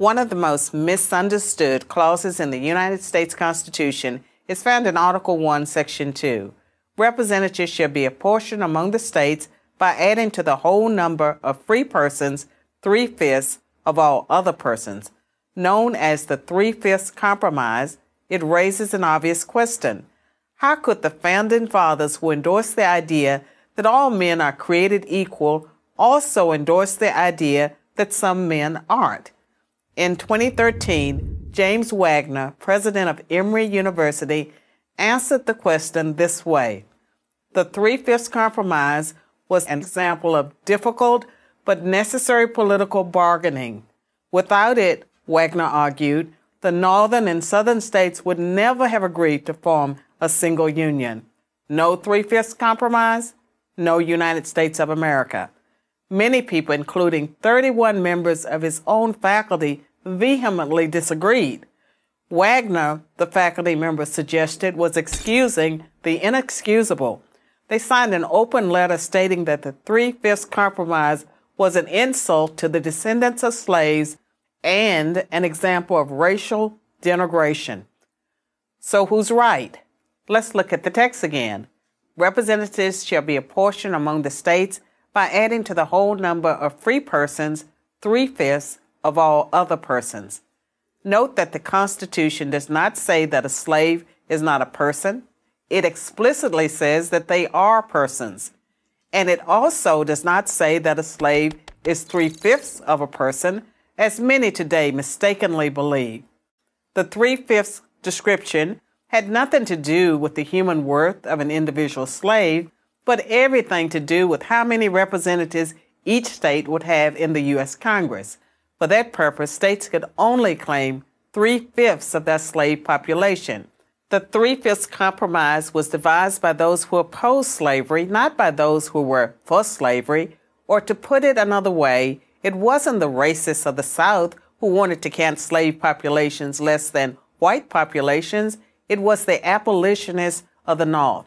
One of the most misunderstood clauses in the United States Constitution is found in Article 1, Section 2. Representatives shall be apportioned among the states by adding to the whole number of free persons 3/5 of all other persons. Known as the 3/5 Compromise, it raises an obvious question. How could the Founding Fathers, who endorsed the idea that all men are created equal, also endorse the idea that some men aren't? In 2013, James Wagner, president of Emory University, answered the question this way. The 3/5 Compromise was an example of difficult but necessary political bargaining. Without it, Wagner argued, the northern and southern states would never have agreed to form a single union. No 3/5 Compromise, no United States of America. Many people, including 31 members of his own faculty, vehemently disagreed. Wagner, the faculty member suggested, was excusing the inexcusable. They signed an open letter stating that the 3/5 Compromise was an insult to the descendants of slaves and an example of racial denigration. So who's right? Let's look at the text again. Representatives shall be apportioned among the states by adding to the whole number of free persons 3/5 of all other persons. Note that the Constitution does not say that a slave is not a person. It explicitly says that they are persons. And it also does not say that a slave is 3/5 of a person, as many today mistakenly believe. The 3/5 description had nothing to do with the human worth of an individual slave, but everything to do with how many representatives each state would have in the U.S. Congress. For that purpose, states could only claim 3/5 of their slave population. The 3/5 Compromise was devised by those who opposed slavery, not by those who were for slavery. Or to put it another way, it wasn't the racists of the South who wanted to count slave populations less than white populations. It was the abolitionists of the North.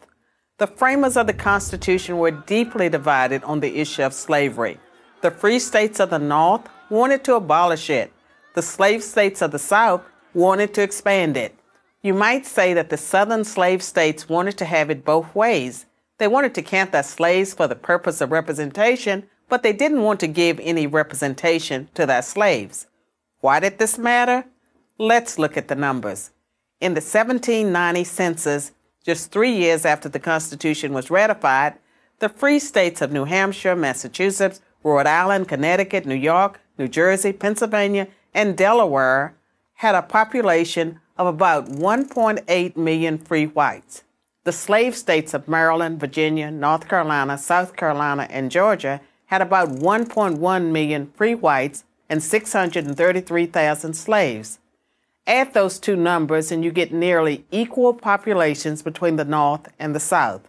The framers of the Constitution were deeply divided on the issue of slavery. The free states of the North wanted to abolish it. The slave states of the South wanted to expand it. You might say that the southern slave states wanted to have it both ways. They wanted to count their slaves for the purpose of representation, but they didn't want to give any representation to their slaves. Why did this matter? Let's look at the numbers. In the 1790 census, just 3 years after the Constitution was ratified, the free states of New Hampshire, Massachusetts, Rhode Island, Connecticut, New York, New Jersey, Pennsylvania, and Delaware had a population of about 1.8 million free whites. The slave states of Maryland, Virginia, North Carolina, South Carolina, and Georgia had about 1.1 million free whites and 633,000 slaves. Add those two numbers and you get nearly equal populations between the North and the South.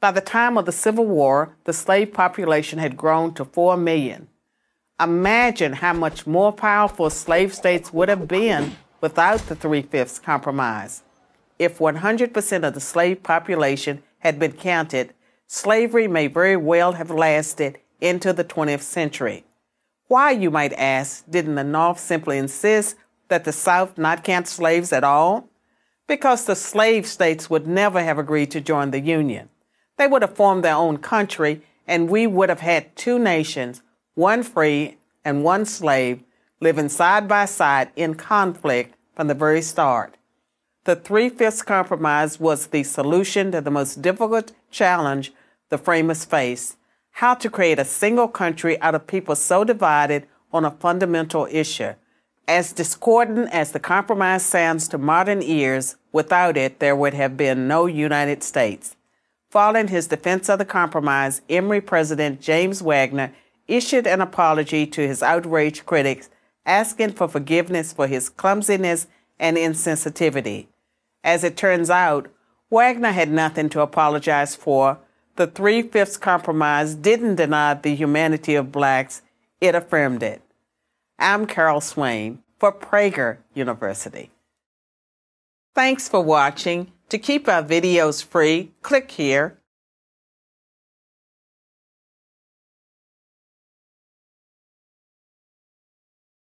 By the time of the Civil War, the slave population had grown to 4 million. Imagine how much more powerful slave states would have been without the 3/5 Compromise. If 100% of the slave population had been counted, slavery may very well have lasted into the 20th century. Why, you might ask, didn't the North simply insist that the South not count slaves at all? Because the slave states would never have agreed to join the Union. They would have formed their own country, and we would have had two nations, one free and one slave, living side by side in conflict from the very start. The 3/5 Compromise was the solution to the most difficult challenge the framers faced, how to create a single country out of people so divided on a fundamental issue. As discordant as the compromise sounds to modern ears, without it, there would have been no United States. Following his defense of the compromise, Emory President James Wagner issued an apology to his outraged critics, asking for forgiveness for his clumsiness and insensitivity. As it turns out, Wagner had nothing to apologize for. The 3/5 Compromise didn't deny the humanity of blacks, it affirmed it. I'm Carol Swain for Prager University. Thanks for watching. To keep our videos free, click here.